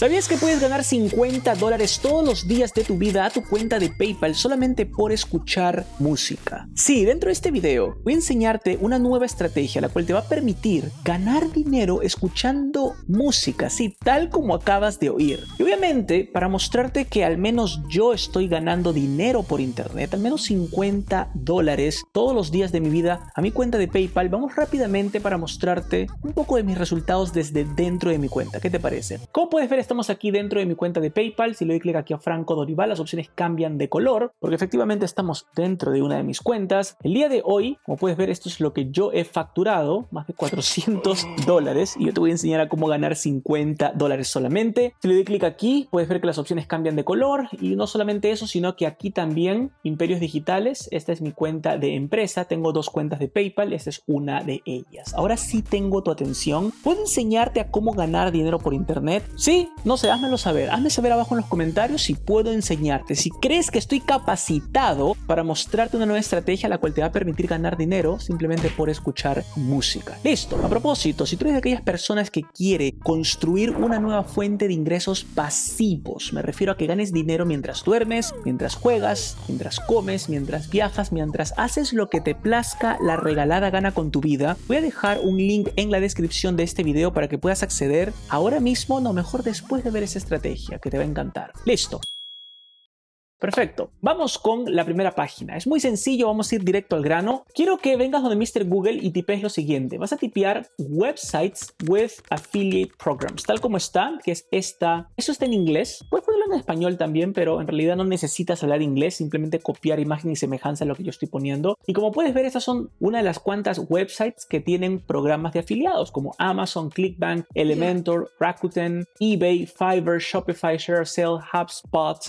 ¿Sabías que puedes ganar $50 todos los días de tu vida a tu cuenta de PayPal solamente por escuchar música? Sí, dentro de este video voy a enseñarte una nueva estrategia la cual te va a permitir ganar dinero escuchando música, así tal como acabas de oír. Y obviamente para mostrarte que al menos yo estoy ganando dinero por internet, al menos $50 todos los días de mi vida a mi cuenta de PayPal, vamos rápidamente para mostrarte un poco de mis resultados desde dentro de mi cuenta. ¿Qué te parece? Como puedes ver, estamos aquí dentro de mi cuenta de PayPal. Si le doy clic aquí a Franco Dorival, las opciones cambian de color porque efectivamente estamos dentro de una de mis cuentas. El día de hoy, como puedes ver, esto es lo que yo he facturado, más de $400, y yo te voy a enseñar a cómo ganar $50 solamente. Si le doy clic aquí, puedes ver que las opciones cambian de color, y no solamente eso, sino que aquí también Imperios Digitales. Esta es mi cuenta de empresa, tengo dos cuentas de PayPal, esta es una de ellas. Ahora sí tengo tu atención. ¿Puedo enseñarte a cómo ganar dinero por internet? Sí, no sé, házmelo saber. Hazme saber abajo en los comentarios si puedo enseñarte, si crees que estoy capacitado para mostrarte una nueva estrategia la cual te va a permitir ganar dinero simplemente por escuchar música. Listo. A propósito, si tú eres de aquellas personas que quiere construir una nueva fuente de ingresos pasivos, me refiero a que ganes dinero mientras duermes, mientras juegas, mientras comes, mientras viajas, mientras haces lo que te plazca la regalada gana con tu vida, voy a dejar un link en la descripción de este video para que puedas acceder ahora mismo, no, mejor después de ver esa estrategia que te va a encantar. Listo. Perfecto, vamos con la primera página. Es muy sencillo, vamos a ir directo al grano. Quiero que vengas donde Mr. Google y tipes lo siguiente. Vas a tipear websites with affiliate programs, tal como está, que es esta. Eso está en inglés. Puedes ponerlo en español también, pero en realidad no necesitas hablar inglés, simplemente copiar imagen y semejanza a lo que yo estoy poniendo. Y como puedes ver, estas son una de las cuantas websites que tienen programas de afiliados, como Amazon, Clickbank, Elementor, Rakuten, eBay, Fiverr, Shopify, ShareSale, HubSpot,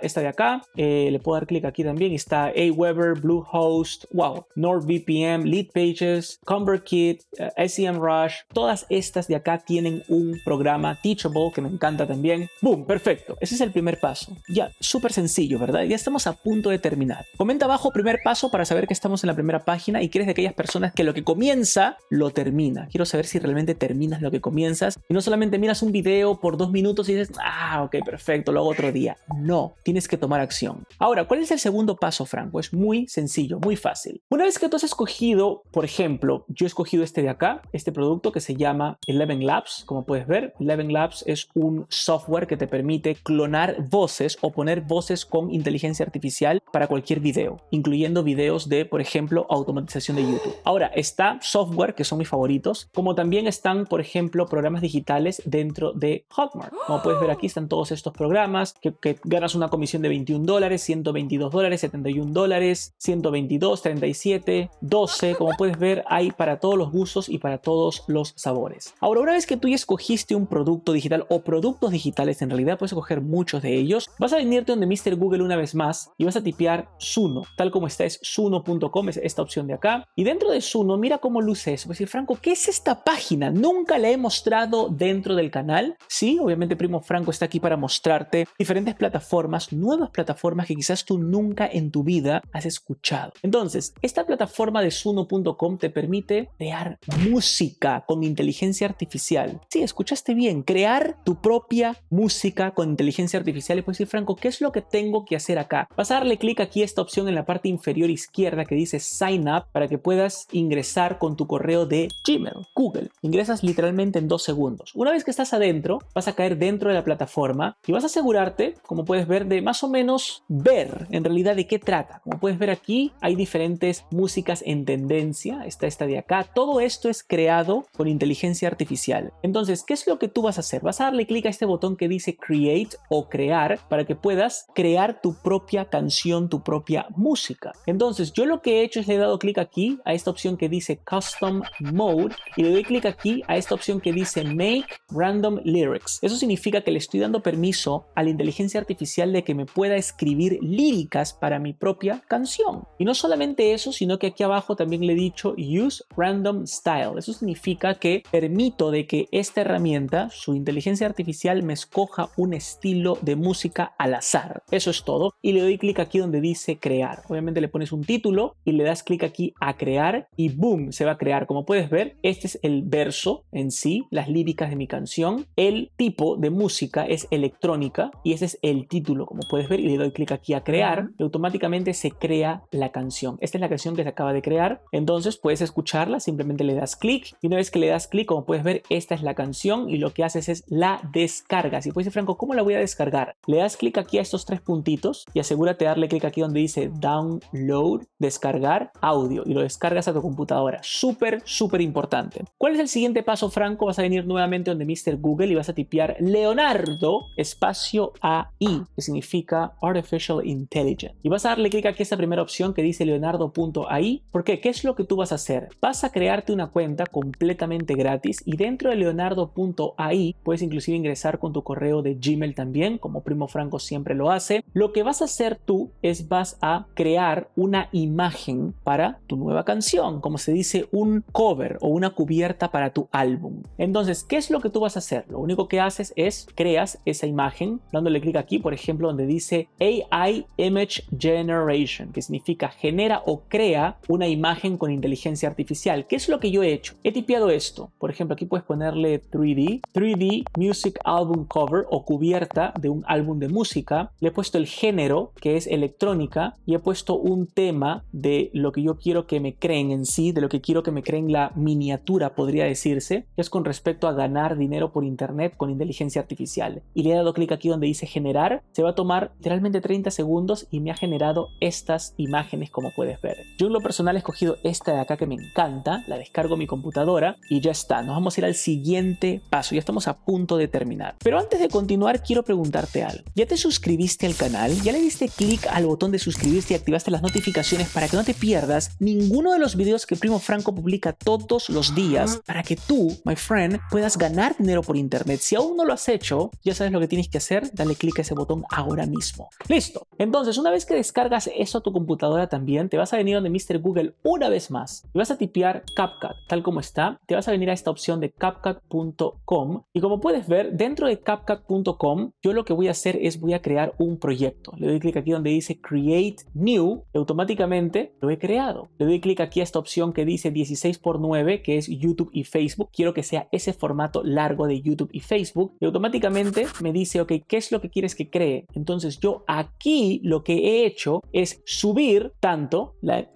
esta de acá, le puedo dar clic aquí también. Está Aweber, Bluehost, wow, NordVPN, Leadpages, ConvertKit, SEMrush. Todas estas de acá tienen un programa, Teachable, que me encanta también. ¡Boom! Perfecto. Ese es el primer paso. Ya, súper sencillo, ¿verdad? Ya estamos a punto de terminar. Comenta abajo primer paso para saber que estamos en la primera página y que eres de aquellas personas que lo que comienza, lo termina. Quiero saber si realmente terminas lo que comienzas y no solamente miras un video por 2 minutos y dices, ah, ok, perfecto, lo hago otro día. No. Tienes que tomar acción. Ahora, ¿cuál es el segundo paso, Franco? Es muy sencillo, muy fácil. Una vez que tú has escogido, por ejemplo, yo he escogido este de acá, este producto que se llama Eleven Labs. Como puedes ver, Eleven Labs es un software que te permite clonar voces o poner voces con inteligencia artificial para cualquier video, incluyendo videos de, por ejemplo, automatización de YouTube. Ahora, está software que son mis favoritos, como también están, por ejemplo, programas digitales dentro de Hotmart. Como puedes ver aquí están todos estos programas que ganas una comisión de $21, $122, $71, $122, $37, $12. Como puedes ver, hay para todos los gustos y para todos los sabores. Ahora, una vez que tú ya escogiste un producto digital o productos digitales, en realidad puedes escoger muchos de ellos, vas a venirte donde Mr. Google una vez más y vas a tipear Suno. Tal como está, es Suno.com, es esta opción de acá. Y dentro de Suno, mira cómo luce eso. Voy a decir, Franco, ¿qué es esta página? Nunca la he mostrado dentro del canal. Sí, obviamente Primo Franco está aquí para mostrarte diferentes plataformas, nuevas plataformas que quizás tú nunca en tu vida has escuchado. Entonces, esta plataforma de Suno.com te permite crear música con inteligencia artificial. Sí, escuchaste bien, crear tu propia música con inteligencia artificial. Y puedes decir, Franco, ¿qué es lo que tengo que hacer acá? Vas a darle clic aquí a esta opción en la parte inferior izquierda que dice Sign Up para que puedas ingresar con tu correo de Gmail, Google. Ingresas literalmente en 2 segundos. Una vez que estás adentro, vas a caer dentro de la plataforma y vas a asegurarte, como puedes ver, de más o menos ver en realidad de qué trata. Como puedes ver aquí, hay diferentes músicas en tendencia. Está esta de acá. Todo esto es creado con inteligencia artificial. Entonces, ¿qué es lo que tú vas a hacer? Vas a darle clic a este botón que dice Create o Crear para que puedas crear tu propia canción, tu propia música. Entonces, yo lo que he hecho es le he dado clic aquí a esta opción que dice Custom Mode y le doy clic aquí a esta opción que dice Make Random Lyrics. Eso significa que le estoy dando permiso a la inteligencia artificial de de que me pueda escribir líricas para mi propia canción. Y no solamente eso, sino que aquí abajo también le he dicho Use Random Style. Eso significa que permito de que esta herramienta, su inteligencia artificial, me escoja un estilo de música al azar. Eso es todo. Y le doy clic aquí donde dice crear. Obviamente le pones un título y le das clic aquí a crear y boom, se va a crear. Como puedes ver, este es el verso en sí, las líricas de mi canción. El tipo de música es electrónica y ese es el título, como puedes ver. Y le doy clic aquí a crear y automáticamente se crea la canción. Esta es la canción que se acaba de crear. Entonces puedes escucharla, simplemente le das clic y una vez que le das clic, como puedes ver, esta es la canción y lo que haces es la descargas. Y puedes decir, Franco, ¿cómo la voy a descargar? Le das clic aquí a estos tres puntitos y asegúrate de darle clic aquí donde dice Download, descargar audio y lo descargas a tu computadora. Súper, súper importante. ¿Cuál es el siguiente paso, Franco? Vas a venir nuevamente donde Mr. Google y vas a tipear Leonardo espacio AI, que significa Artificial Intelligence. Y vas a darle clic aquí a esta primera opción que dice Leonardo.ai. ¿Por qué? ¿Qué es lo que tú vas a hacer? Vas a crearte una cuenta completamente gratis y dentro de Leonardo.ai puedes inclusive ingresar con tu correo de Gmail también, como Primo Franco siempre lo hace. Lo que vas a hacer tú es vas a crear una imagen para tu nueva canción, como se dice, un cover o una cubierta para tu álbum. Entonces, ¿qué es lo que tú vas a hacer? Lo único que haces es creas esa imagen dándole clic aquí, por ejemplo, donde dice AI Image Generation, que significa genera o crea una imagen con inteligencia artificial. ¿Qué es lo que yo he hecho? He tipeado esto. Por ejemplo, aquí puedes ponerle 3D Music Album Cover o cubierta de un álbum de música. Le he puesto el género, que es electrónica, y he puesto un tema de lo que yo quiero que me creen en sí, de lo que quiero que me creen la miniatura, podría decirse, que es con respecto a ganar dinero por internet con inteligencia artificial. Y le he dado clic aquí donde dice generar. Se va a tomar literalmente 30 segundos y me ha generado estas imágenes, como puedes ver. Yo en lo personal he escogido esta de acá que me encanta, la descargo en mi computadora y ya está. Nos vamos a ir al siguiente paso, ya estamos a punto de terminar. Pero antes de continuar quiero preguntarte algo. ¿Ya te suscribiste al canal? ¿Ya le diste clic al botón de suscribirte y activaste las notificaciones para que no te pierdas ninguno de los videos que Primo Franco publica todos los días para que tú, my friend, puedas ganar dinero por internet? Si aún no lo has hecho, ya sabes lo que tienes que hacer, dale clic a ese botón ahora mismo. ¡Listo! Entonces, una vez que descargas eso a tu computadora también, te vas a venir donde Mr. Google una vez más y vas a tipear CapCut, tal como está. Te vas a venir a esta opción de CapCut.com y como puedes ver, dentro de CapCut.com, yo lo que voy a hacer es voy a crear un proyecto. Le doy clic aquí donde dice Create New y automáticamente lo he creado. Le doy clic aquí a esta opción que dice 16:9, que es YouTube y Facebook. Quiero que sea ese formato largo de YouTube y Facebook y automáticamente me dice, ok, ¿qué es lo que quieres que cree? Entonces yo aquí lo que he hecho es subir tanto la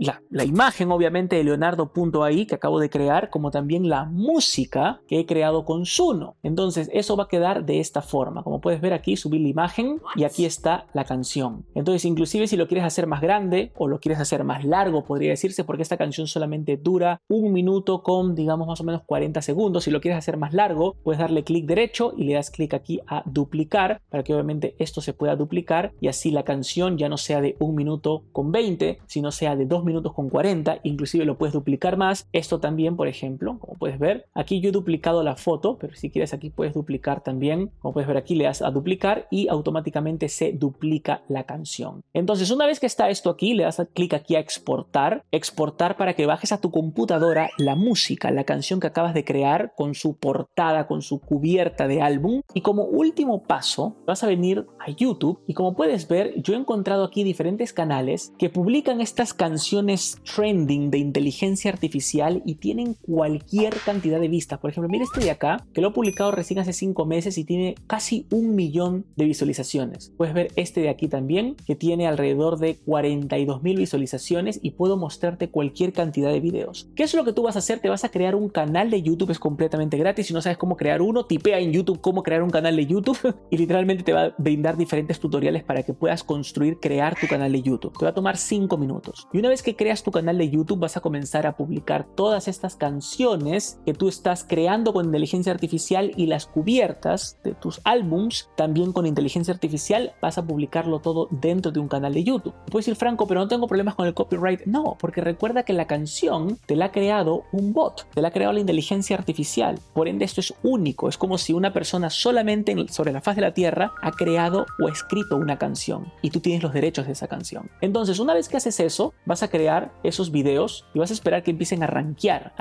imagen, obviamente, de Leonardo.ai que acabo de crear, como también la música que he creado con Suno. Entonces eso va a quedar de esta forma. Como puedes ver aquí, subir la imagen y aquí está la canción. Entonces, inclusive si lo quieres hacer más grande o lo quieres hacer más largo, podría decirse, porque esta canción solamente dura 1 minuto con, digamos, más o menos 40 segundos. Si lo quieres hacer más largo, puedes darle clic derecho y le das clic aquí a duplicar para que obviamente esto se pueda duplicar y así la canción ya no sea de 1 minuto con 20, sino sea de 2 minutos con 40. Inclusive lo puedes duplicar más. Esto también, por ejemplo, como puedes ver, aquí yo he duplicado la foto, pero si quieres aquí puedes duplicar también. Como puedes ver aquí, le das a duplicar y automáticamente se duplica la canción. Entonces, una vez que está esto aquí, le das clic aquí a exportar, exportar para que bajes a tu computadora la música, la canción que acabas de crear con su portada, con su cubierta de álbum. Y como último paso, vas a venir a YouTube y como puedes ver, yo he encontrado aquí diferentes canales que publican estas canciones trending de inteligencia artificial y tienen cualquier cantidad de vistas. Por ejemplo, mira este de acá, que lo he publicado recién hace 5 meses y tiene casi 1 millón de visualizaciones. Puedes ver este de aquí también, que tiene alrededor de 42.000 visualizaciones y puedo mostrarte cualquier cantidad de videos. ¿Qué es lo que tú vas a hacer? Te vas a crear un canal de YouTube, es completamente gratis. Si no sabes cómo crear uno, tipea en YouTube cómo crear un canal de YouTube y literalmente te va a brindar diferentes tutoriales para que puedas construir, crear tu canal de YouTube. Te va a tomar 5 minutos. Y una vez que creas tu canal de YouTube, vas a comenzar a publicar todas estas canciones que tú estás creando con inteligencia artificial y las cubiertas de tus álbums también con inteligencia artificial. Vas a publicarlo todo dentro de un canal de YouTube. Puedes decir, Franco, pero no tengo problemas con el copyright. No, porque recuerda que la canción te la ha creado un bot, te la ha creado la inteligencia artificial. Por ende, esto es único. Es como si una persona solamente sobre la faz de la Tierra ha creado o escrito una canción y tú tienes los derechos de esa canción. Entonces, una vez que haces eso, vas a crear esos videos y vas a esperar que empiecen a rankear,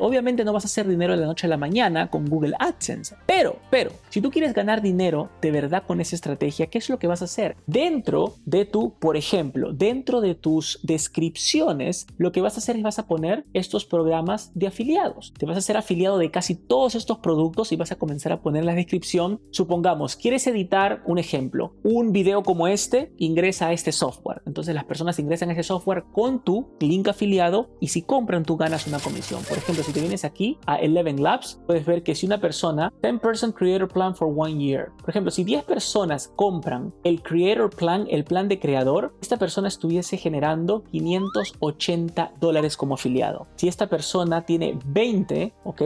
Obviamente no vas a hacer dinero de la noche a la mañana con Google AdSense, pero si tú quieres ganar dinero de verdad con esa estrategia, ¿qué es lo que vas a hacer? Dentro de tu, por ejemplo, dentro de tus descripciones, lo que vas a hacer es vas a poner estos programas de afiliados. Te vas a hacer afiliado de casi todos estos productos y vas a comenzar a poner en la descripción. Supongamos, quieres editar, un ejemplo, un video como este, ingresa a este software. Entonces las personas ingresan a ese software con tu link afiliado y si compran tú ganas una comisión. Por ejemplo, si te vienes aquí a Eleven Labs, puedes ver que si una persona, 10% Creator Plan for 1 year. Por ejemplo, si 10 personas compran el Creator Plan, el plan de creador, esta persona estuviese generando $580 como afiliado. Si esta persona tiene 20, ok,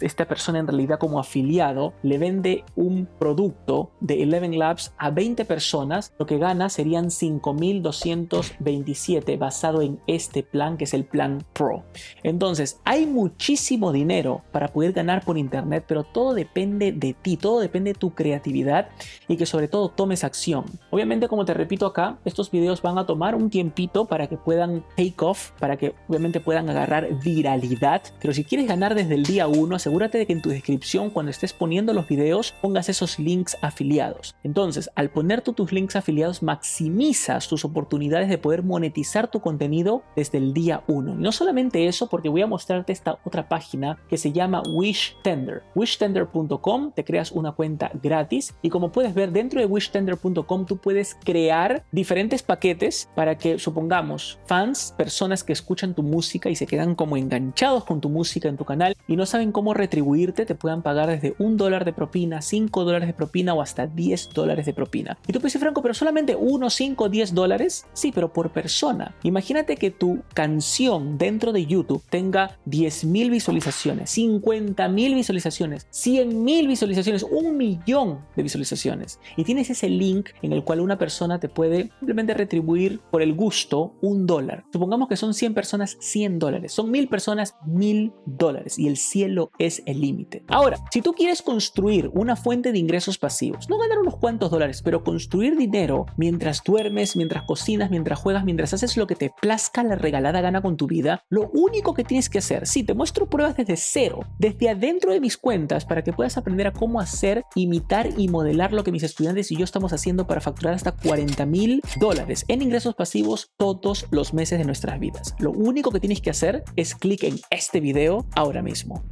esta persona en realidad como afiliado le vende un producto de Eleven Labs a 20 personas, lo que gana serían 5,227 basado en este plan que es el plan Pro. Entonces, hay muchísimo dinero para poder ganar por internet, pero todo depende de ti, todo depende de tu creatividad y que sobre todo tomes acción. Obviamente, como te repito acá, estos videos van a tomar un tiempito para que puedan take off, para que obviamente puedan agarrar viralidad, pero si quieres ganar desde el día 1, asegúrate de que en tu descripción, cuando estés poniendo los videos, pongas esos links afiliados. Entonces, al poner tú tus links afiliados, maximizas tus oportunidades de poder monetizar tu contenido desde el día 1. No solamente eso, porque voy a mostrarte esta otra página que se llama Wishtender. Wishtender.com, te creas una cuenta gratis y como puedes ver dentro de Wishtender.com tú puedes crear diferentes paquetes para que, supongamos, fans, personas que escuchan tu música y se quedan como enganchados con tu música en tu canal y no saben cómo retribuirte, te puedan pagar desde $1 de propina, $5 de propina o hasta $10 de propina. Y tú piensas, Franco, pero solamente $1, $5, $10. Sí, pero por persona. Imagínate que tu canción dentro de YouTube tenga 10,000 visualizaciones, 50,000 visualizaciones, 100,000 visualizaciones, 1,000,000 de visualizaciones. Y tienes ese link en el cual una persona te puede simplemente retribuir por el gusto $1. Supongamos que son 100 personas, $100. Son 1,000 personas, $1,000. Y el cielo es el límite. Ahora, si tú quieres construir una fuente de ingresos pasivos, no ganar unos cuantos dólares, pero construir dinero mientras duermes, mientras cocinas, mientras juegas, mientras haces lo que te plazca la regalada gana con tu vida, lo único que tienes que hacer, sí, te muestro pruebas desde cero, desde adentro de mis cuentas para que puedas aprender a cómo hacer, imitar y modelar lo que mis estudiantes y yo estamos haciendo para facturar hasta $40,000 en ingresos pasivos todos los meses de nuestras vidas. Lo único que tienes que hacer es clic en este video ahora mismo.